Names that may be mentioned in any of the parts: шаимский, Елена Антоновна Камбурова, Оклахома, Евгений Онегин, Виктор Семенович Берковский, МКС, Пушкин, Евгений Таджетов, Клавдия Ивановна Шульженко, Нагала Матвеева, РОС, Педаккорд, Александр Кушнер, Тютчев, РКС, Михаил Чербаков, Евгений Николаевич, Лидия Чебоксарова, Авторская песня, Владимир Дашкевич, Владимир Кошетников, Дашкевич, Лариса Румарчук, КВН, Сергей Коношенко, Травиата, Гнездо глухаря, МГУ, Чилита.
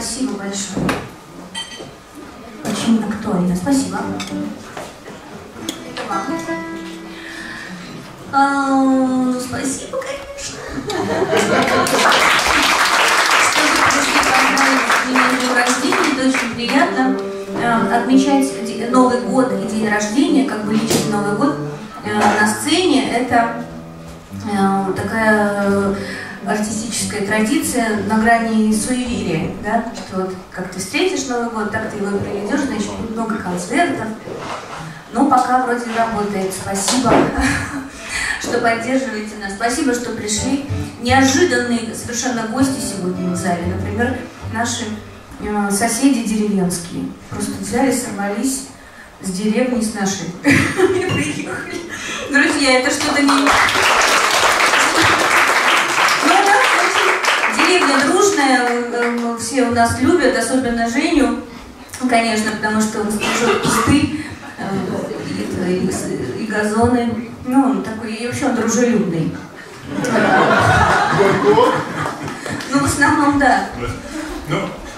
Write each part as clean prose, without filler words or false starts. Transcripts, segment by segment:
Спасибо большое. Почему актуально? Спасибо. Спасибо, конечно. День рождения, это очень приятно отмечать Новый год и день рождения, как бы личный Новый год на сцене. Это такая артистическая традиция на грани суеверия, да? Что вот как ты встретишь Новый год, так ты его и проведешь, значит, много концертов. Ну, пока вроде работает. Спасибо, что поддерживаете нас. Спасибо, что пришли. Неожиданные совершенно гости сегодня в зале. Например, наши соседи деревенские. Просто взяли, сорвались с деревни, с нашей. И приехали. Друзья, это что-то не... Деревня дружная, все у нас любят, особенно Женю, конечно, потому что он служит кусты и газоны. Ну, он такой, и вообще он дружелюбный. Ну, в основном, да.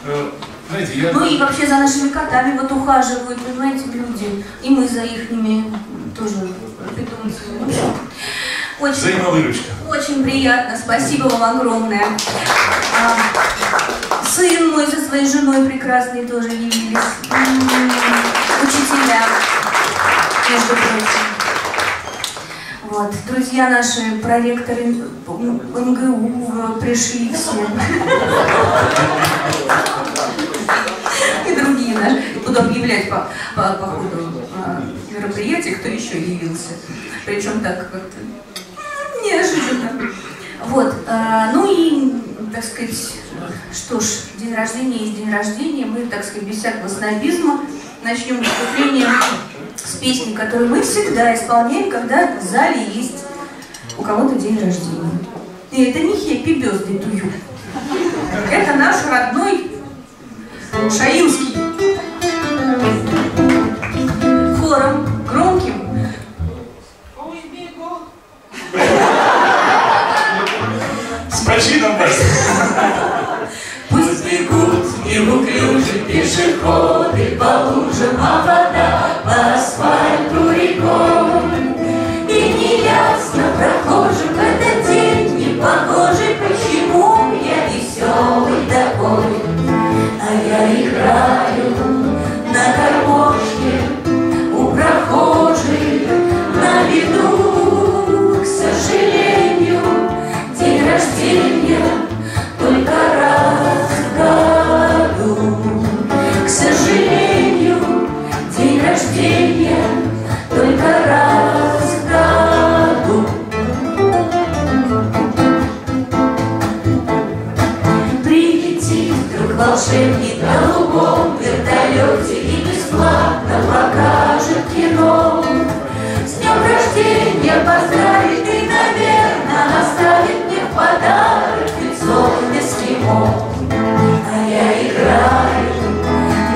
Ну, и вообще за нашими котами вот ухаживают, понимаете, люди. И мы за ихними тоже питомцами. Очень приятно, спасибо вам огромное. Сын мой со своей женой прекрасной тоже явились. Учителя, между прочим. Вот. Друзья наши, проректоры МГУ пришли все. И другие наши. Буду объявлять по ходу мероприятия, кто еще явился. Причем так как-то... Неожиданно. Вот. Ну и, так сказать, что ж, день рождения есть день рождения. Мы, так сказать, без всякого снобизма начнем выступление с песни, которую мы всегда исполняем, когда в зале есть у кого-то день рождения. И это не Happy Birthday to You. Это наш родной шаимский. Хором, громким. Пусть бегут неуклюжи пешеходы по лужам, а вода по асфальту рекой. И неясно прохожим этот день не похожий, почему я веселый такой. А я играю на гармошке у прохожих на виду, к сожалению, день рождения. Волшебник на голубом вертолете и бесплатно покажет кино. С днем рождения поздравит и, наверное, оставит мне в подарок лицо эскимо. А я играю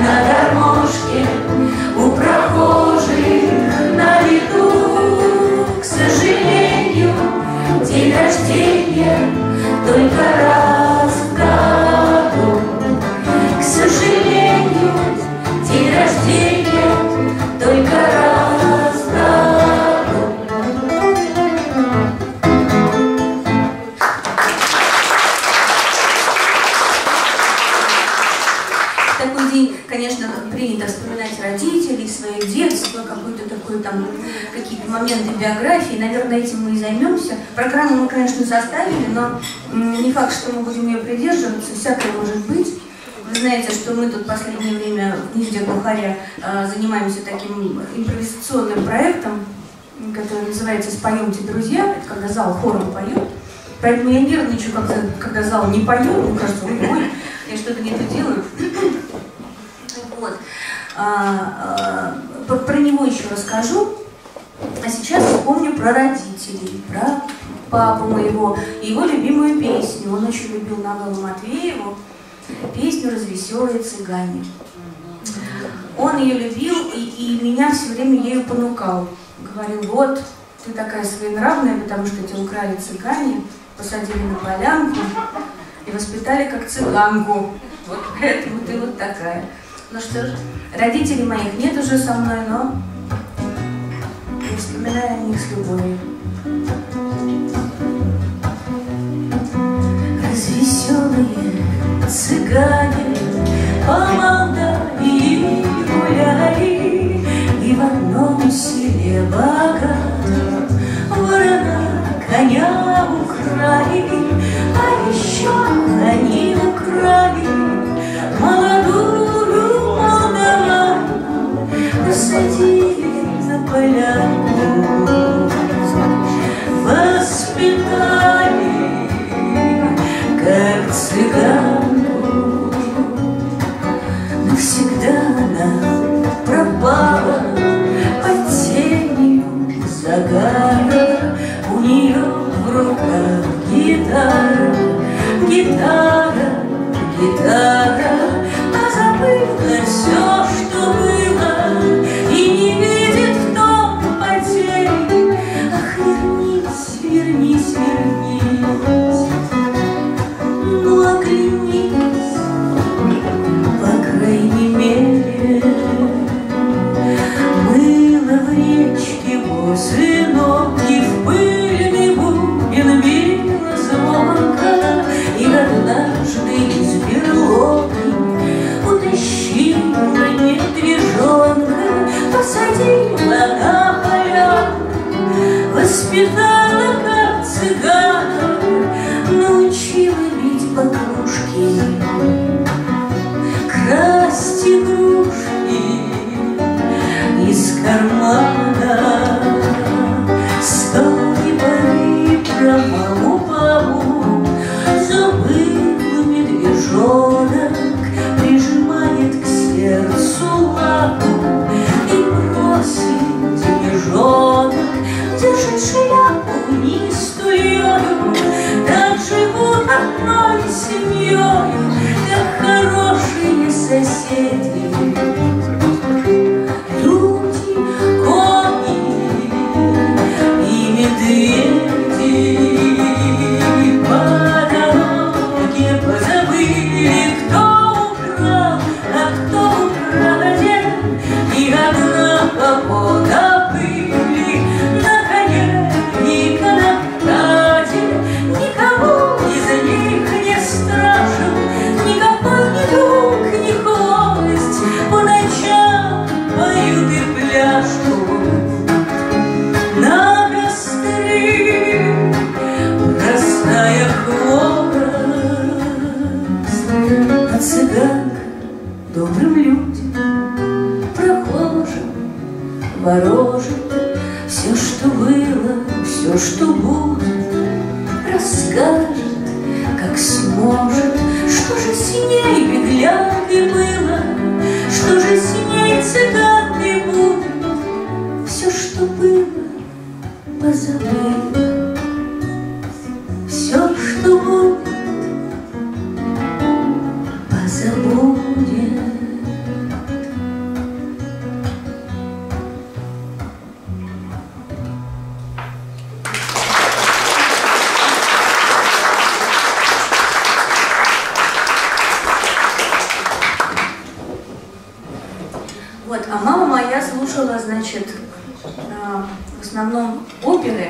на гармошке у прохожих на виду. К сожалению, день рождения только раз. Там какие-то моменты биографии, наверное, этим мы и займемся. Программу мы, конечно, составили, но не факт, что мы будем ее придерживаться, всякое может быть. Вы знаете, что мы тут в последнее время в Гнезде глухаря занимаемся таким импровизационным проектом, который называется «Споемте, друзья», это когда зал хором поет. Поэтому я нервничаю, когда зал не поет, мне кажется, ой, я что-то не то делаю. Вот. Про него еще расскажу, а сейчас вспомню про родителей, про папу моего и его любимую песню. Он очень любил Нагалу Матвееву, песню «Развеселые цыгане». Он ее любил и меня все время ею понукал. Говорил, вот, ты такая своенравная, потому что тебя украли цыгане, посадили на полянку и воспитали как цыганку. Вот поэтому ты вот такая. Ну что ж, родителей моих нет уже со мной, но я вспоминаю о них с любовью. Развеселые цыгане по Молдавии гуляли, и в одном селе богатом ворона коня украли, а еще они украли молодую молдаванку, посадили на поляну, воспитали как цыганку. Навсегда она пропала под тенью загара, у нее в руках гитара, гитара, гитара, а забыла все, что было, и не видит в том потери. Ах, вернись, вернись, вернись, ну оглянись, по крайней мере. Мыло в речке после ног и в пыльный бубен била звонко, и однажды из берлоги утащила медвежонка, посадила на поляну, воспитала как цыгана, научила бить по кружке, красть игрушки из кармана. Стали бары про маму папу, забыла медвежонок, прижимает к сердцу лапу и просит денежонок, держит шляпу низкую. Так живут одной семьёю, как хорошие соседи. Люди, кони и медведи по дороге позабыли, кто украл, а кто украден, и одна погода пыли на коне и канатаде. Никому из них не страшен никакой недуг, ни холость, по ночам поют и пляшут на костры. Простая хворост, а цыган добрым людям, прохожим, ворожим, все, что было, все, что будет, расскажет, как сможет. Что же с ней беглянкой было, что же с ней цыганкой будет, все, что было, позабыла, все, что будет, позабудет. Значит, в основном оперы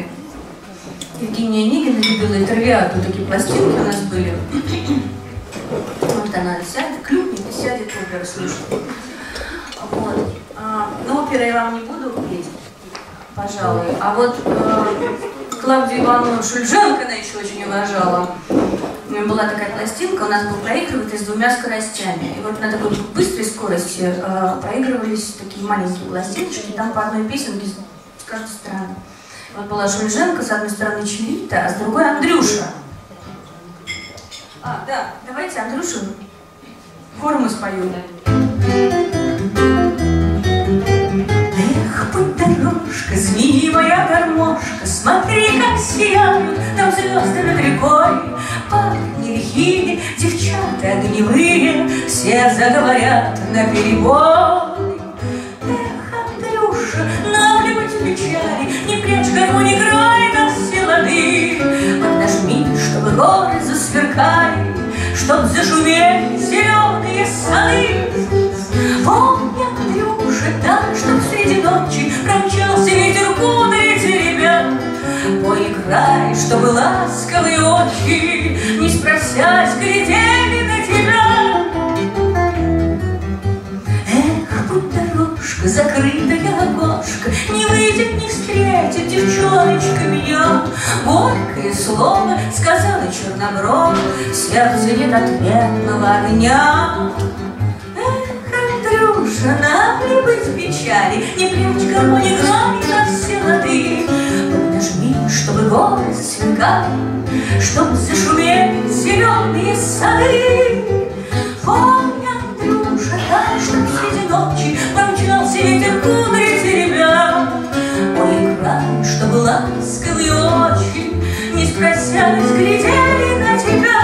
Евгения Онегина любила, и травиату, такие пластинки у нас были. Вот она сядет, клюкнет и сядет, опера слушает. Вот. Но оперы я вам не буду петь, пожалуй. А вот Клавдию Ивановну Шульженко она еще очень уважала. У нее была такая пластинка, у нас был проигрыватель с двумя скоростями. И вот на такой быстрой скорости проигрывались такие маленькие пластиночки, там по одной песенке с каждой стороны. Вот была Шульженко, с одной стороны Чилита, а с другой Андрюша. А, да, давайте Андрюшу хором спою. Эх, будь дорожка, змеи моя гармошка, смотри, как сияют там звезды над рекой. Парни лихие, девчата огневые, все заговорят наперебой. Эх, Андрюша, наплевать печали, не прячь гармонии край на все лады. Поднажми, чтобы горы засверкали, чтоб зашумели зеленые косясь, глядели на тебя. Эх, будь дорожка, закрытая окошко, не выйдет, не встретит девчоночка меня. Горькое слово сказала черноброд, сердце недотметного огня. Нам ли быть в печали, не прячь гармонию на все лады. Подожми, чтобы горы засверкали, чтобы зашумели зеленые сады. Помни, Андрюша, так, чтоб среди ночи промчался ветер кудри теребя. Ой, край, чтобы ласковые очи, не спрося, взглядели на тебя.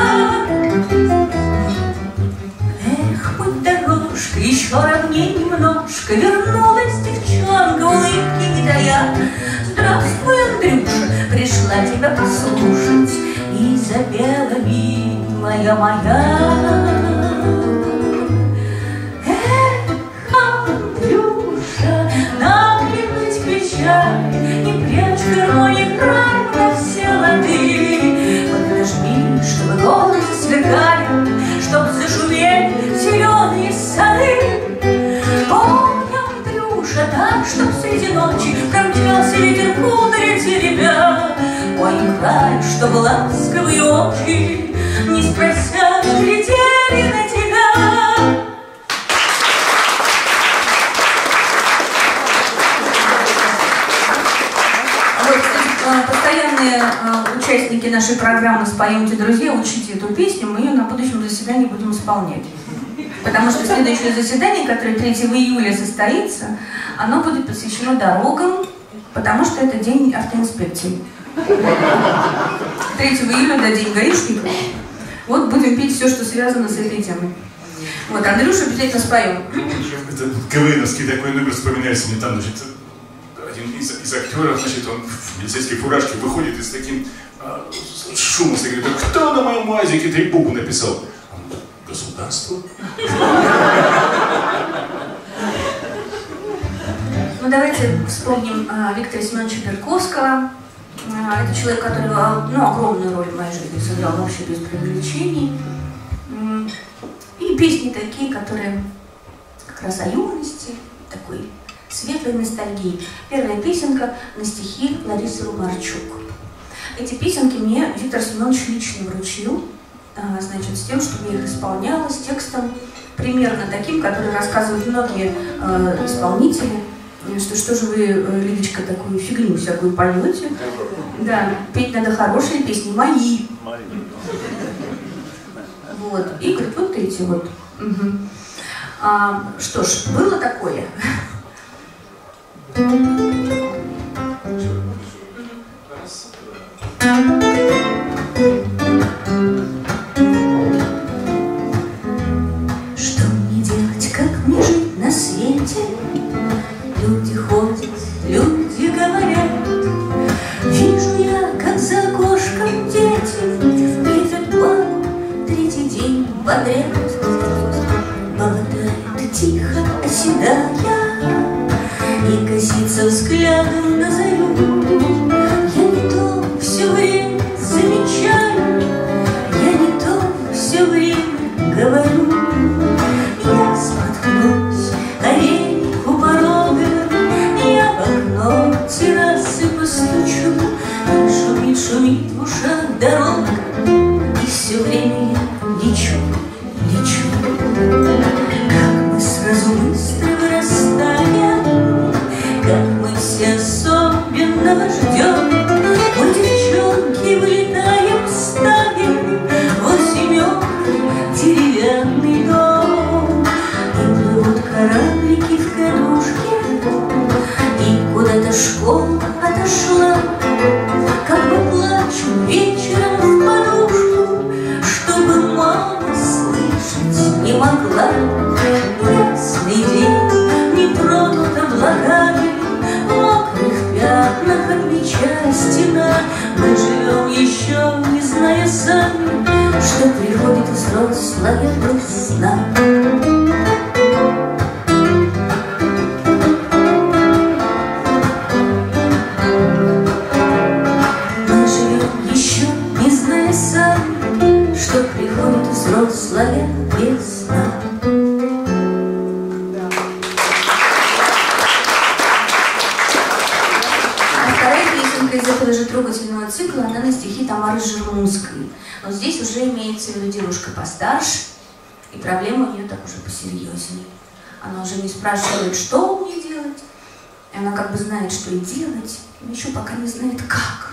Еще ровней немножко вернулась девчонка, улыбки не дая. Здравствуй, Андрюша, пришла тебя послушать, и запела, милая моя. Эх, Андрюша, нам ли быть печаль, не прячь гармонии край на все лады. Подожди, чтобы голос засверкали, чтоб зашумели зеленые сады. Помни, Андрюша, так, чтоб среди ночи промчался ветер кудри теребя. Ой, край, чтоб ласковые очи, не спрося, глядели на тебя. Постоянные участники нашей программы «Споемте, друзья», учите эту песню, мы ее на будущем заседании будем исполнять. Потому что следующее заседание, которое 3 июля состоится, оно будет посвящено дорогам, потому что это день автоинспекции. 3 июля, да, день гаишников. Вот будем петь все, что связано с этой темой. Вот, Андрюша обязательно споем. Это КВНовский такой номер вспоминается мне там, значит, один из актеров, значит, он в милицейской фуражке выходит и с таким шумом, и говорит: кто на моем мазике трепуху написал? Государство. Ну, давайте вспомним Виктора Семеновича Берковского. Это человек, который, ну, огромную роль в моей жизни сыграл, вообще без преувеличений. И песни такие, которые как раз о юности, такой светлой ностальгии. Первая песенка на стихи Ларисы Румарчук. Эти песенки мне Виктор Семенович лично вручил, значит, с тем, чтобы я их исполняла, с текстом примерно таким, который рассказывают многие исполнители, что же вы, Лидочка, такую фигню всякую поете. Да, петь надо хорошие песни, мои. Вот, и говорит, вот эти вот. Угу. Что ж, было такое. Что мне делать, как мне жить на свете? Люди ходят, люди говорят. Вижу я, как за окошком дети впитят план третий день подряд. Молодая, тихо оседая и косится взглядом на зарю. Я не то все время замечаю, я не то все время говорю. Я споткнусь о реку порога, я в окно террасы постучу. И шумит, шумит в ушах дорога, и все время я лечу, лечу. Как мы сразу быстро вырастаем, как мы все особенного ждем. У девчонки вылетаем, ставим восемёрку деревянный дом. И плывут кораблики в кадушке, и куда-то школа отошла. Как мы плачем вечером в подушку, чтобы мама слышать не могла. Ясный день не тронут облаками, отмечая стена, мы живем еще, не зная сами, что приходит взрослая грустна. Мы живем еще, не зная сами, что приходит русском. Но здесь уже имеется в виду девушка постарше, и проблема у нее так уже посерьезнее. Она уже не спрашивает, что мне делать, и она как бы знает, что и делать, но еще пока не знает, как.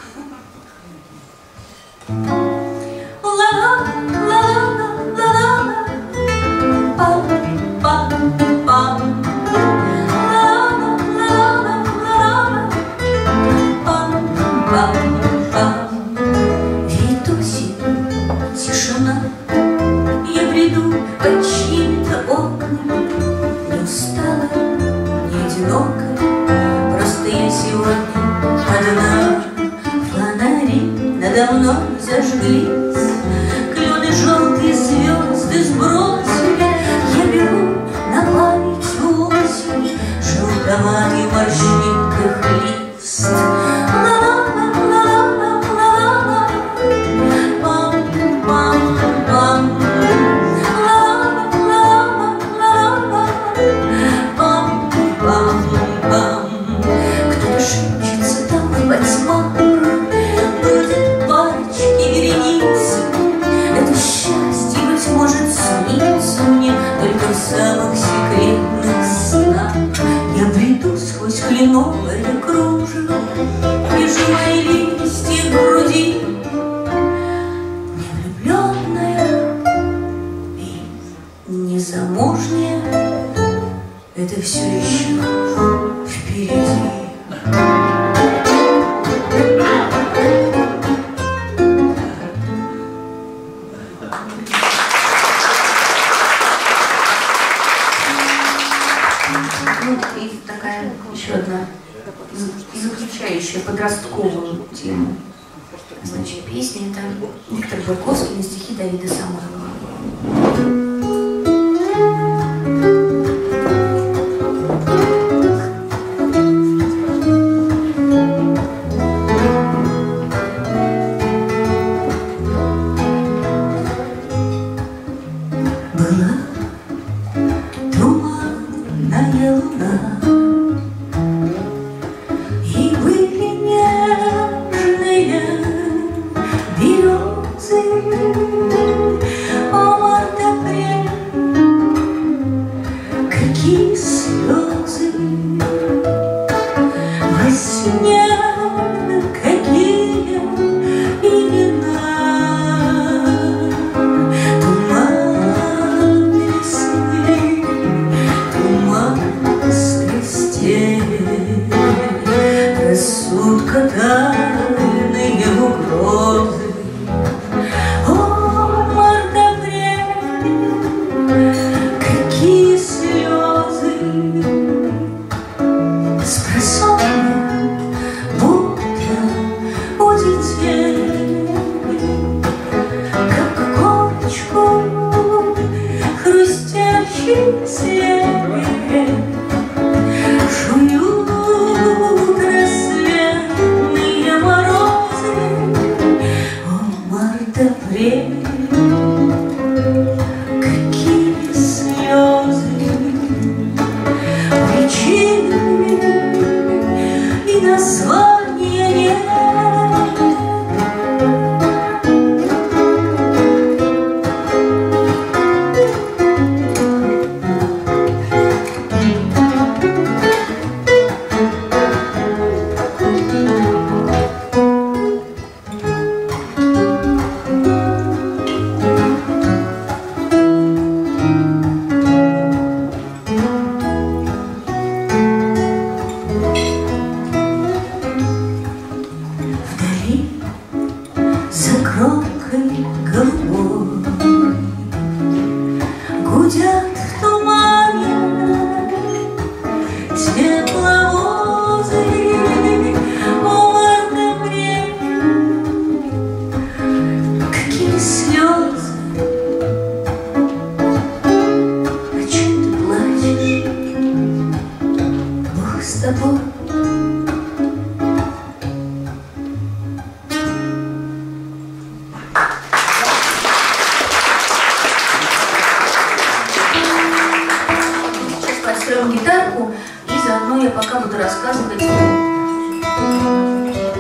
Гитарку, и заодно я пока буду рассказывать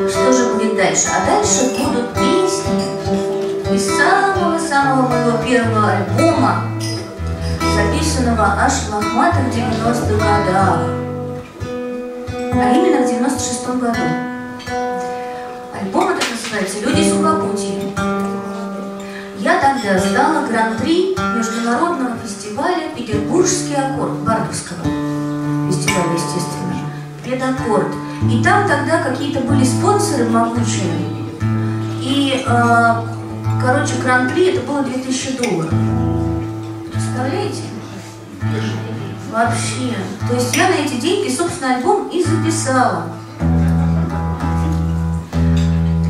что же будет дальше. А дальше будут песни из самого-самого моего первого альбома, записанного аж в Ахматах в 90-х годах, а именно в 96-м году. Альбом этот называется «Люди сухопутия». Я тогда стала гран-при международного фестиваля «Петербургский аккорд» Бардовского фестиваля, естественно, «Педаккорд». И там тогда какие-то были спонсоры могучие. И, короче, гран-при это было $2000. Представляете? Вообще. То есть я на эти деньги, собственно, альбом и записала.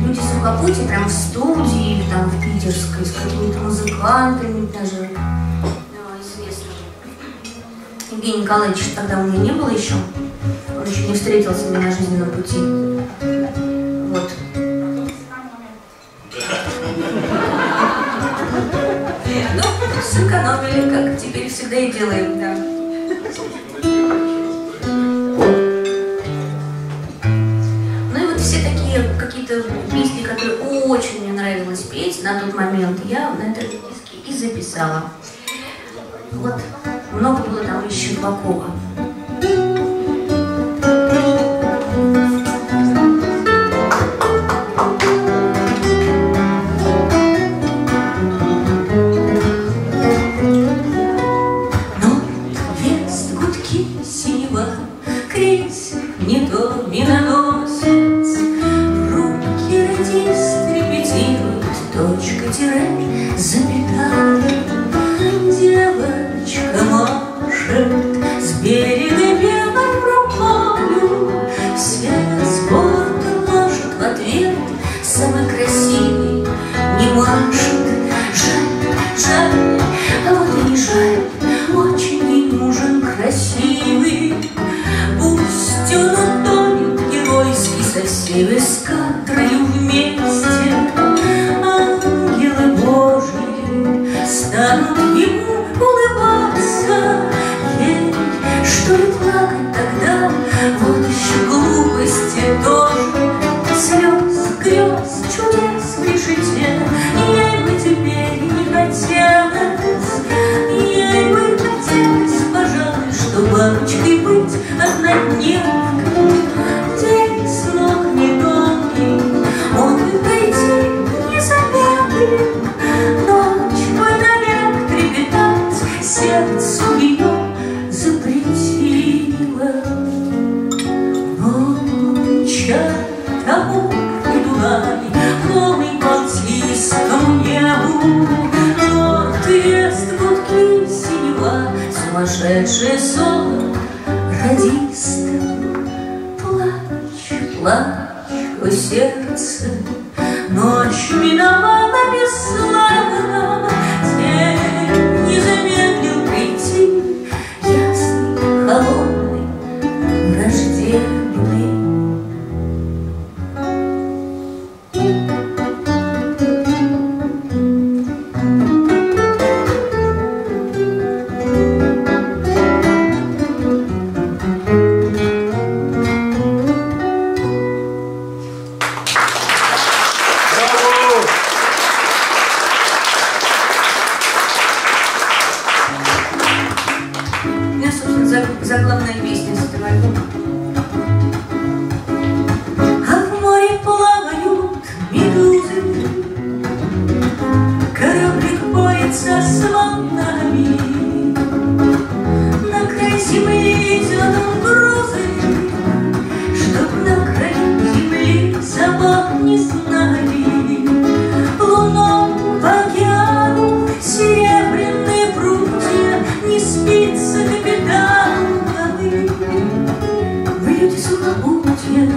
«Люди сухопутия» прям в студии, или там в питерской, с какими-то музыкантами даже, известными. Евгений Николаевич тогда у меня не было еще. Он еще не встретился мне на жизненном пути. Вот. Ну, сэкономили, как теперь всегда и делаем, да. Ну и вот все такие какие-то песни, которые очень мне нравилось петь на тот момент, я на этом диске и записала. Вот. Много было там еще Чербакова. Сухопутья.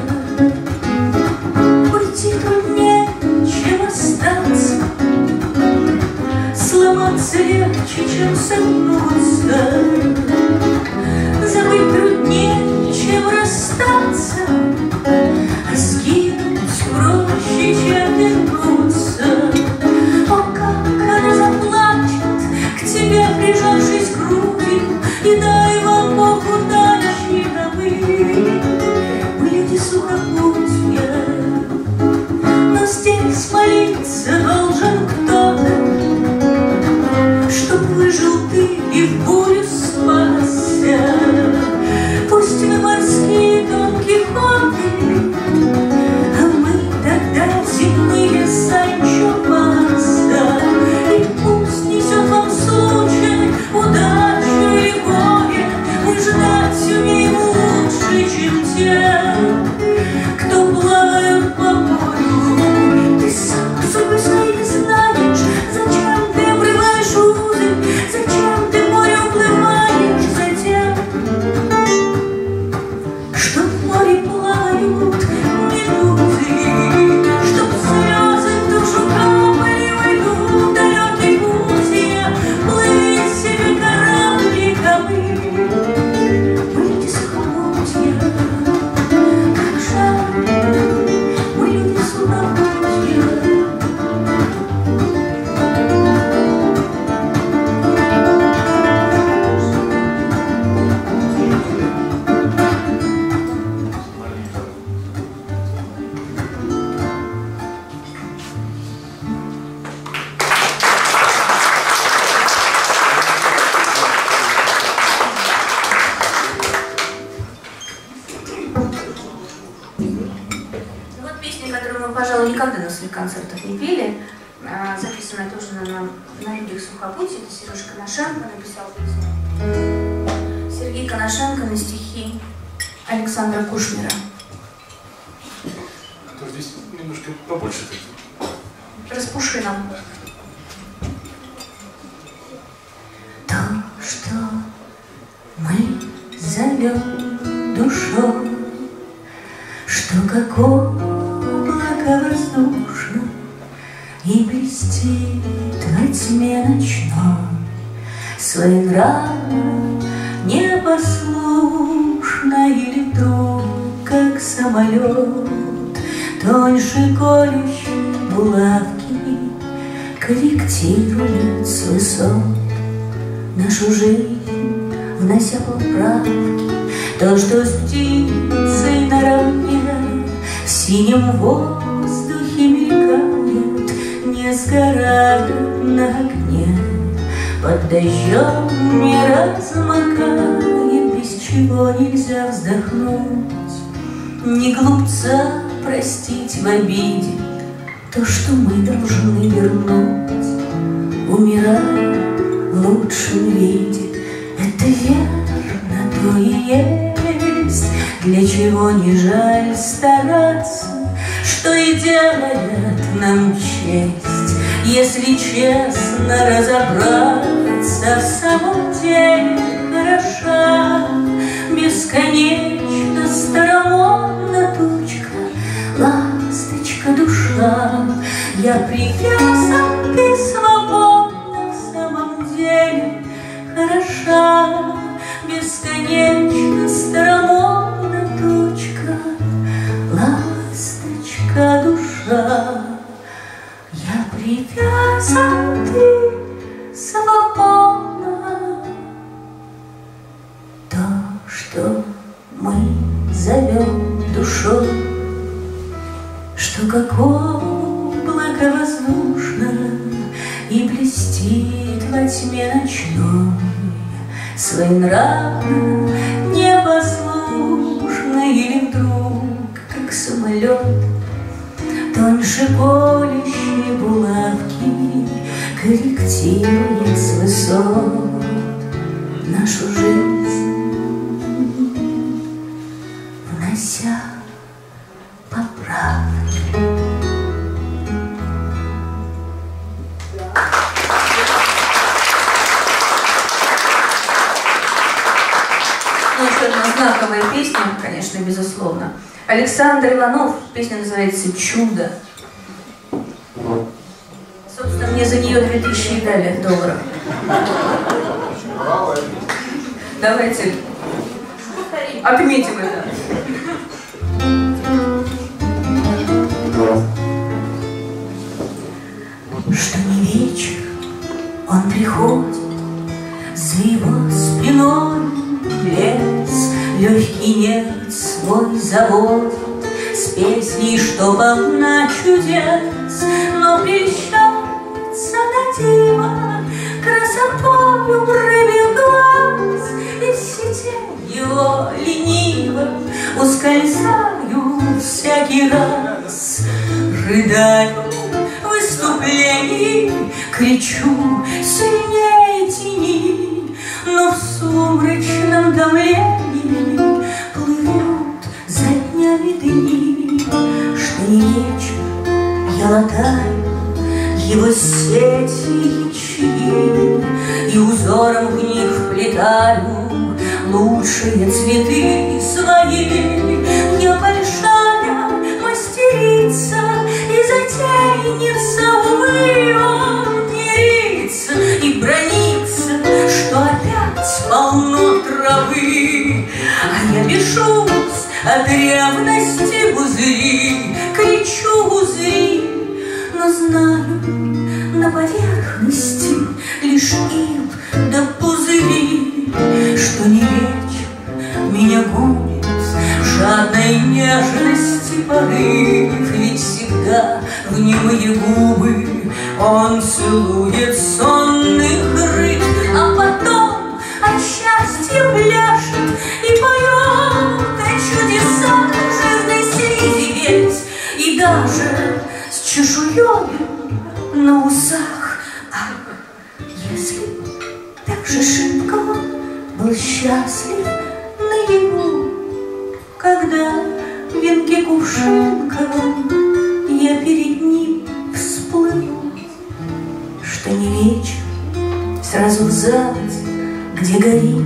никогда на своих концертах не пели. Записанная тоже на людях сухопути. Это Сережа Коношенко написал песню. Сергей Коношенко на стихи Александра Кушнера. Здесь немножко побольше. Распуши нам. То, что мы зовем душой, что как облако воздушно и блестит во тьме ночной, своенравно, непослушно и лету, как самолет, тоньше колющей булавки корректирует с высот нашу жизнь, внося поправки. То, что с птицей наравне в синем воздухе мелькает, не сгорает на огне, под дождем не размокает, без чего нельзя вздохнуть. Не глупца простить в обиде то, что мы должны вернуть, умирая в лучшем виде. Это верно, то и есть, для чего не жаль стараться, что и делает нам честь. Если честно разобраться, в самом деле хороша, бесконечно старомодна тучка, ласточка душа. Я привязан, ты свободна, в самом деле хороша, бесконечно старомодна тучка, ласточка душа. Я привязан, ты свободна. То, что мы зовем душой, что как облако воздушно и блестит во тьме ночной, своенравно, непослушно или вдруг, как самолет, тоньше колющей булавки корректирует с высот нашу жизнь, внося поправки. Знаковая песня, конечно, безусловно. Александр Иванов, песня называется «Чудо». Собственно, мне за нее 2000 дали долларов. Давайте отметим это. Что не вечер, он приходит, за его спиной лес, легкий нет свой завод, с песней, что волна чудес, но прельщается на диво красотою рыбьих глаз, из сетей его лениво ускользаю всякий раз. Рыдаю в выступлении, кричу сильнее тени, но в сумрачном давлении плывут за днями дни. Что не вечер, я латаю его сети и чины, и узором в них вплетаю лучшие цветы свои. Я большая мастерица, и затей не всовываю, не рится и бронится, что опять полно травы. А я бешусь от ревности, узри, кричу узри, но знаю, на поверхности лишь ив да пузыри. Что не вечер меня губит в жадной нежности порыв, ведь всегда в немые губы он целует сонных рыб, а потом от счастья пляшет и поет о чудесах жирной слизи, ведь и даже был счастлив наяву, когда в венке кувшинковом я перед ним всплыл, что не вечер, сразу в зал, где горит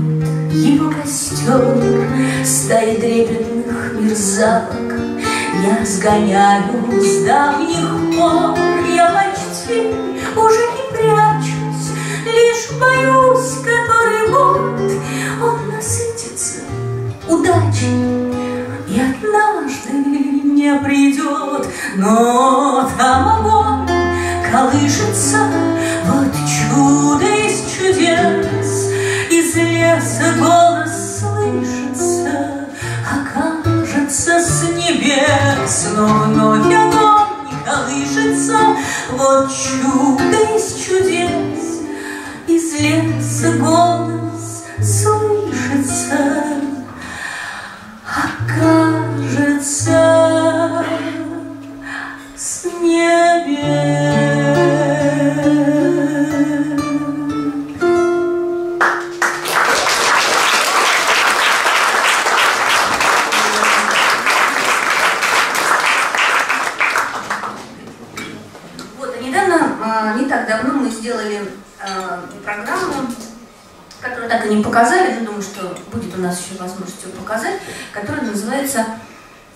его костер, стаи дребетных мерзавок я сгоняю с давних пор. Я почти уже не прячусь, лишь боюсь, который год он насытится удачей и однажды не придет. Но там огонь колышется, вот чудо из чудес. Из леса голос слышится, окажется с небес. Но вновь огонь колышется, вот чудо из чудес. Из леса голос слышится, окажется с небес. Программу, которую так и не показали, но думаю, что будет у нас еще возможность ее показать, которая называется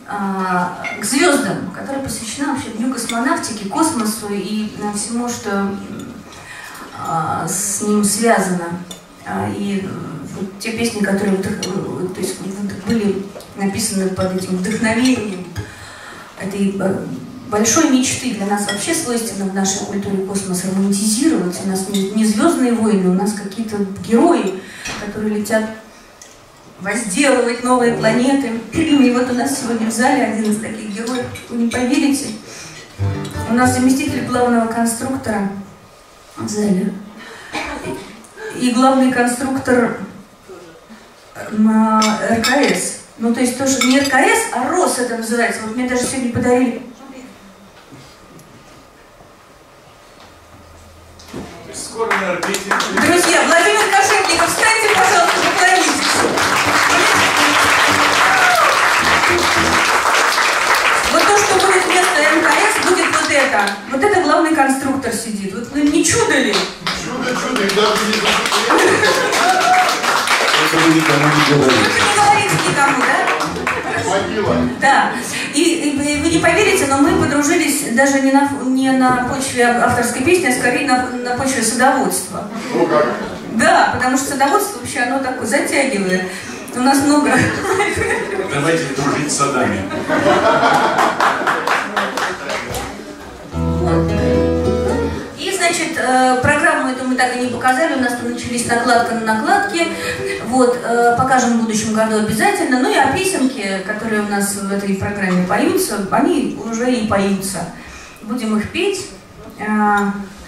«К звездам», которая посвящена вообще дню космонавтики, космосу и всему, что с ним связано. И вот те песни, которые то есть, были написаны под этим вдохновением этой большой мечты, для нас вообще свойственно в нашей культуре космос романтизировать. У нас не звездные войны, у нас какие-то герои, которые летят возделывать новые планеты. И вот у нас сегодня в зале один из таких героев, вы не поверите. У нас заместитель главного конструктора в зале. И главный конструктор РКС. Ну то есть то, что не РКС, а РОС это называется. Вот мне даже сегодня подарили. Друзья, Владимир Кошетников, встаньте, пожалуйста, поклонитесь. Вот то, что будет вместо МКС, будет вот это. Вот это главный конструктор сидит. Вот вы не чудо ли? Чудо, чудо, и даже не говорите. Вы не говорите никому, да? Да. И вы не поверите, но мы подружились даже не на почве авторской песни, а скорее на почве садоводства. Ну как? Да, потому что садоводство вообще оно такое затягивает. У нас много... Давайте дружить с садами. И, значит, программу эту мы так и не показали. У нас там начались накладка на накладке. Вот, покажем в будущем году обязательно. Ну и о песенке, которые у нас в этой программе поются, они уже и поются. Будем их петь.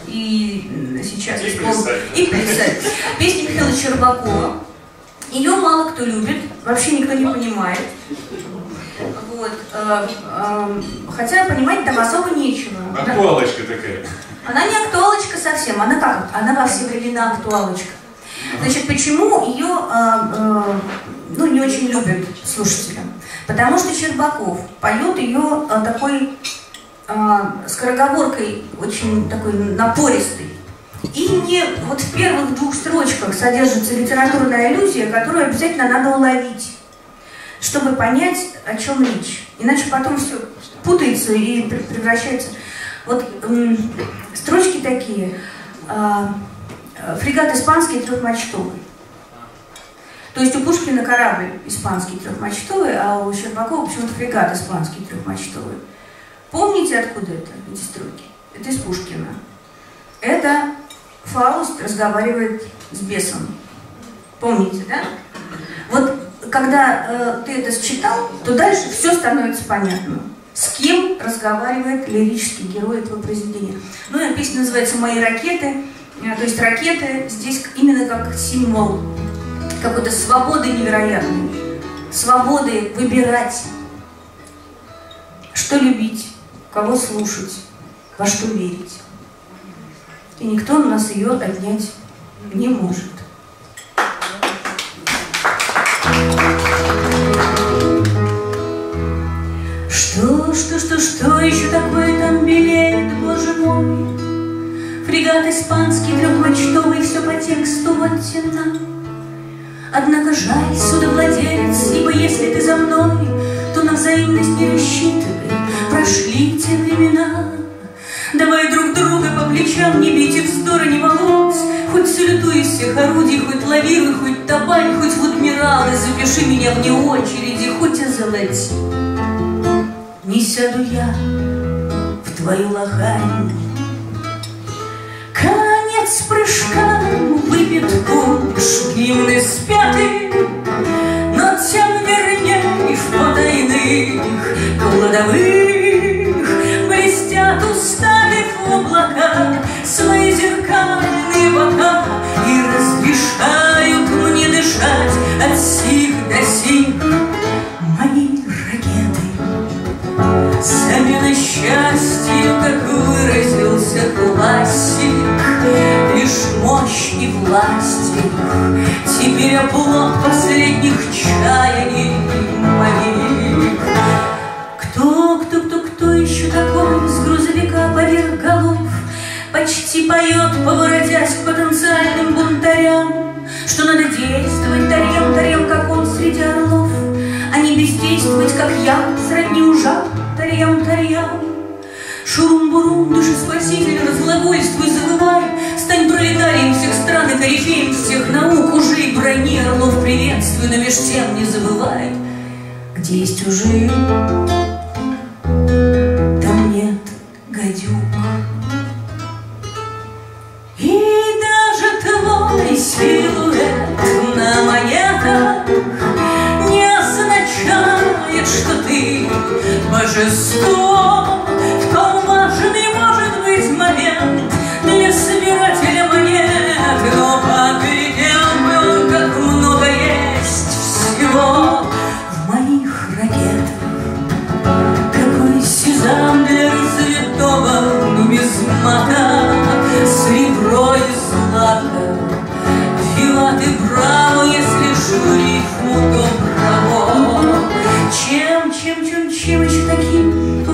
И сейчас... И плясать. Песня Михаила Чербакова. Ее мало кто любит, вообще никто не понимает. Вот. Хотя понимать там особо нечего. Актуалочка такая. Она не актуалочка совсем, она как? Она во все времена актуалочка. Значит, почему ее ну, не очень любят слушатели? Потому что Чербаков поет ее такой скороговоркой, очень такой напористой. И не вот в первых двух строчках содержится литературная аллюзия, которую обязательно надо уловить, чтобы понять, о чем речь. Иначе потом все путается и превращается. Вот строчки такие. Фрегат испанский трехмачтовый. То есть у Пушкина корабль испанский трехмачтовый, а у Щербакова почему-то фрегат испанский трехмачтовый. Помните, откуда это, эти строки? Это из Пушкина. Это Фауст разговаривает с бесом. Помните, да? Вот когда ты это считал, то дальше все становится понятно. С кем разговаривает лирический герой этого произведения. Ну и песня называется «Мои ракеты». То есть ракеты здесь именно как символ какой-то свободы невероятной. Свободы выбирать, что любить, кого слушать, во что верить. И никто у нас ее отнять не может. тексту оттена. Однако жаль, судовладелец, ибо если ты за мной, то на взаимность не рассчитывай, прошли те времена. Давай друг друга по плечам не бить и в стороны волос, хоть салютуй из всех орудий, хоть лавируй, хоть топай, хоть в адмиралы, запиши меня вне очереди, хоть озолоти. Не сяду я в твою лохань. Конец прыжка выпит пунш, гимны спяты, но тем вернее в потайных кладовых блестят уставив в облака свои зеркальные бока и разрешают мне дышать от сих до сих. Мои ракеты, замена счастья, как выразился классик, лишь мощь и власть, теперь оплот последних чаяний моих. Кто еще такой с грузовика поверх голов почти поет, поворотясь к потенциальным бунтарям, что надо действовать тарьем-тарьем, как он среди орлов, а не бездействовать, как я, сродни ужам, тарьем-тарьям. Шурум-бурум, душеспаситель, разглагольствуй, завывай, стань пролетарием всех стран и корифеем всех наук, уже и брони орлов приветствуй, но меж тем не забывай, где есть чужие, там нет гадюк. И даже твой силуэт на монетах не означает, что ты божество. В том важный может быть момент для собирателя монет, но поглядел бы он, как много есть всего в моих ракетах. Какой сезам для развитого нумизмата, серебро и злато, филаты браво, если жюри футо браво. Чем еще таким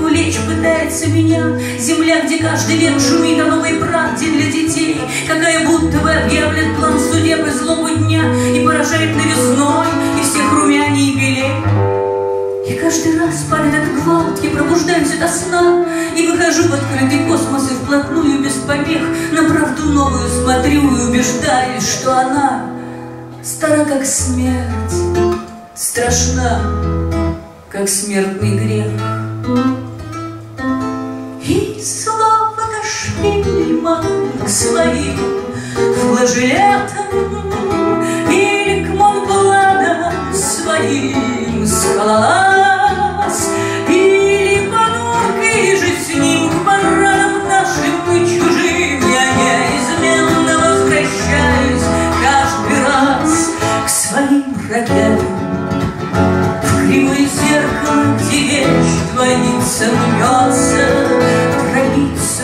пытается меня земля, где каждый век шумит о новой правде для детей, какая будто бы объявлен план судеб и злобу дня и поражает новизной и всех румяней и белей. И каждый раз падает от гвалт, я пробуждаюсь до сна и выхожу в открытый космос и вплотную без помех на правду новую смотрю и убеждаюсь, что она стара как смерть, страшна как смертный грех. И словно Дашкевич к своим флажелетам или к монбланам своим скалолаз, или понуркой же с ним к парадам нашим и чужим, я неизменно возвращаюсь каждый раз к своим ракетам, в кривое зеркало, где вещь творится, мнется,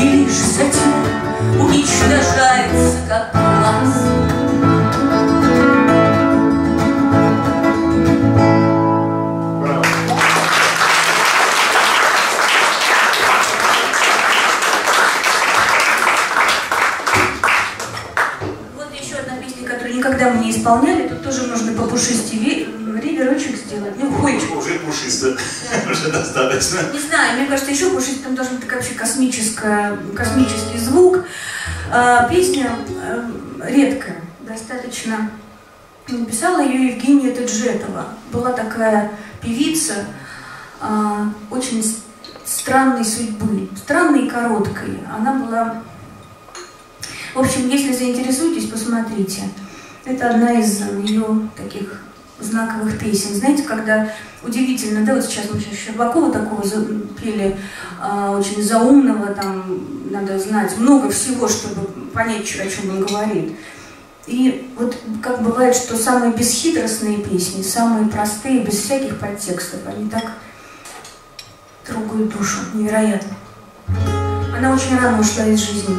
и лишь затем уничтожается как класс. Браво. Вот еще одна песня, которую никогда мы не исполняли. Тут тоже нужно попушистее риверочек сделать. Ну, хоечку. Уже пушисто. Уже достаточно. Не знаю, мне кажется, еще пушистый, там должен быть вообще космический звук. Песня редкая, достаточно. Написала ее Евгения Таджетова. Была такая певица очень странной судьбы, странной и короткой. Она была... В общем, если заинтересуетесь, посмотрите. Это одна из ее таких знаковых песен. Знаете, когда удивительно, да, вот сейчас мы сейчас Щербакова такого пели, очень заумного, там надо знать много всего, чтобы понять, о чем он говорит. И вот как бывает, что самые бесхитростные песни, самые простые, без всяких подтекстов, они так трогают душу, невероятно. Она очень рано ушла из жизни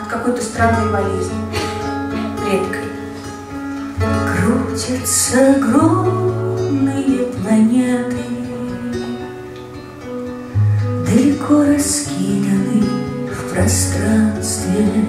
от какой-то странной болезни, редкой. Крутятся огромные планеты, далеко раскиданы в пространстве.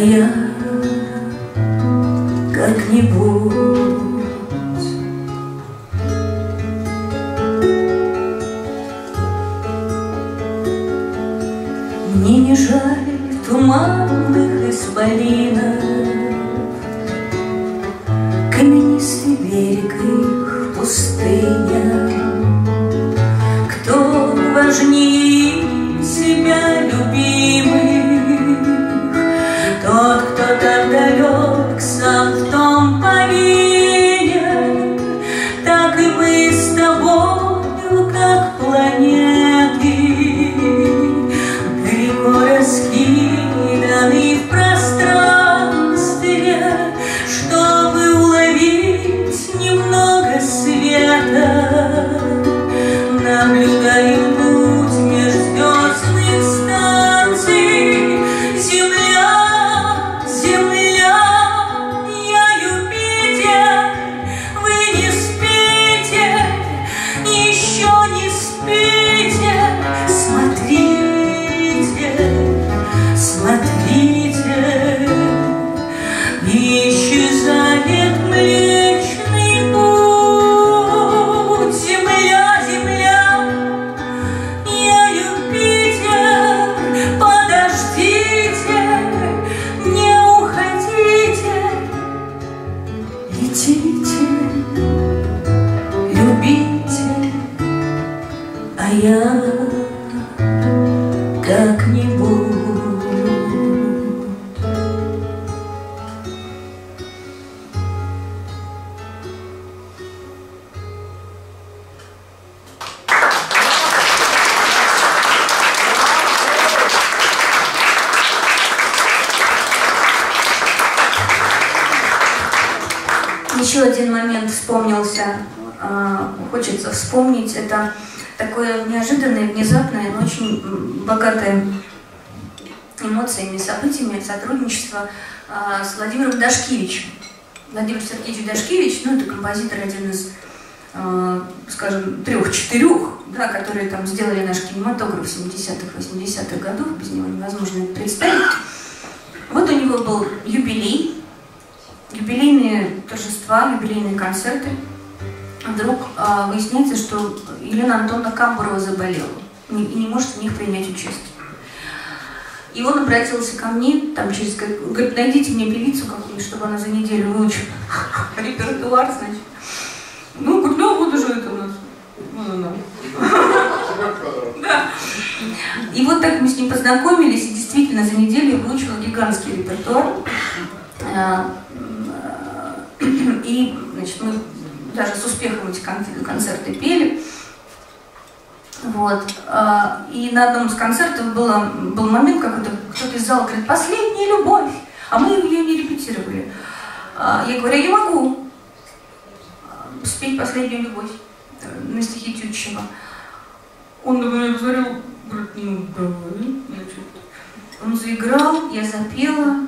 я как-нибудь. Мне не жаль туманных исполинов, каменистый берег их пустыня. Кто важнее себя любимых, тот, кто так далек, сам в том повинен. Так и мы с тобою, как планеты, далеко раскиданы в пространстве, чтобы уловить немного света. Наблюдаю как-нибудь. Еще один момент вспомнился, хочется вспомнить, это такое неожиданное, внезапное, но очень богатое эмоциями, событиями сотрудничество с Владимиром Дашкевичем. Владимир Сергеевич Дашкевич, ну, это композитор один из, скажем, трех-четырех, да, которые там сделали наш кинематограф в 70-х, 80-х годах, без него невозможно это представить. Вот у него был юбилей, юбилейные торжества, юбилейные концерты. Вдруг выясняется, что Елена Антоновна Камбурова заболела и не может в них принять участие. И он обратился ко мне, там, через, говорит, найдите мне певицу какую-нибудь, чтобы она за неделю выучила репертуар, значит. Ну, говорит, ну вот уже это у нас. Вот она. Да. И вот так мы с ним познакомились, и действительно за неделю выучила гигантский репертуар. И, значит, мы даже с успехом эти концерты пели. Вот. И на одном из концертов был момент, как кто-то из зала говорит: «Последняя любовь», а мы ее не репетировали. Я говорю: «Я не могу спеть «Последнюю любовь» на стихи Тютчева». Он на меня посмотрел, говорит: «Ну, давай». Он заиграл, я запела,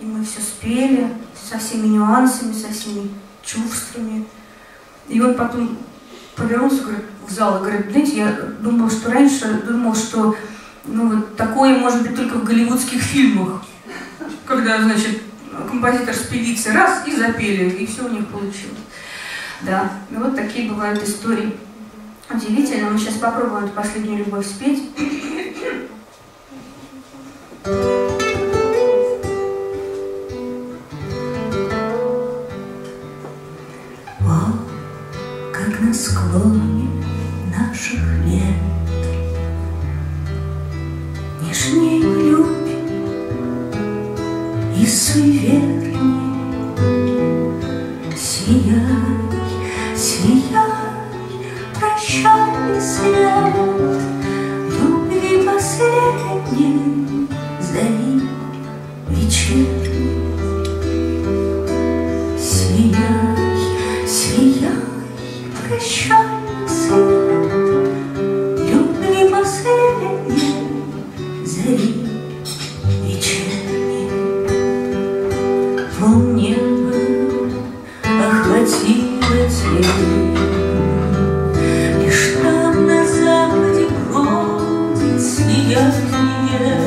и мы все спели со всеми нюансами, со всеми чувствами. И он потом повернулся, говорит, в зал и говорит: знаете, я думал, что раньше, что ну, вот такое может быть только в голливудских фильмах, когда, значит, композитор с певицей раз и запели, и все у них получилось». Да, ну вот такие бывают истории. Удивительно, мы сейчас попробуем эту «Последнюю любовь» спеть. На склоне наших лет нежней любви и суеверней сияй, сияй, прощальный свет любви последней зари вечерней. Сияй, сияй, прощальный свет любви последней зари вечерней. Полнеба охватило тень, лишь там на западе бродит сияние.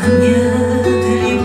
Понятно ли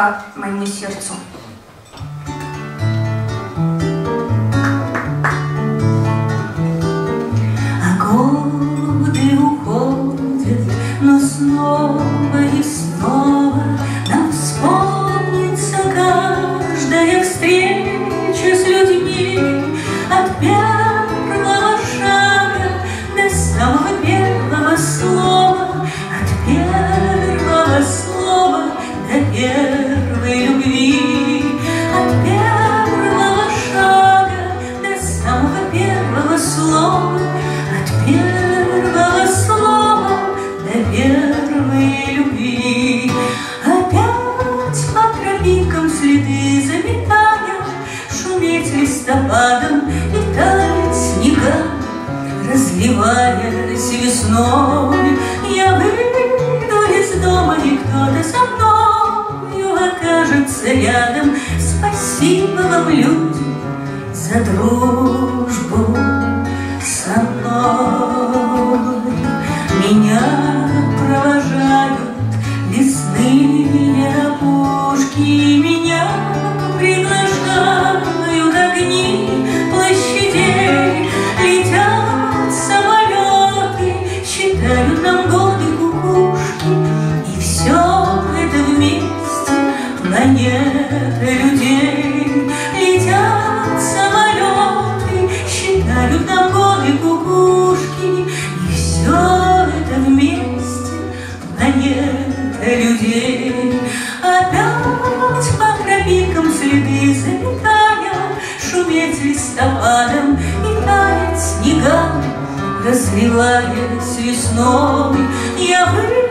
близка моему сердцу. А годы уходят, но снова и снова нам вспомнится каждая встреча с людьми от первого шага до самого первого слова, от первого слова до первой любви, от первого шага до самого первого слова, от первого слова до первой любви. Опять по тропинкам следы заметая, шуметь листопадом и тает снега, разливаясь весной. Я выйду из дома, и кто-то со мною окажется рядом. Спасибо вам, люди, за дружбу со мной. Меня провожают лесные опушки, меня приглашают огни площадей, летят самолеты, считают нам годы кукушки, и все это вместе планета людей. Летят самолеты, считают нам годы кукушки, и все это вместе планета людей. Опять по тропинкам следы заметая, шуметь листопадом и таять снега, разливаясь весной. Я выйду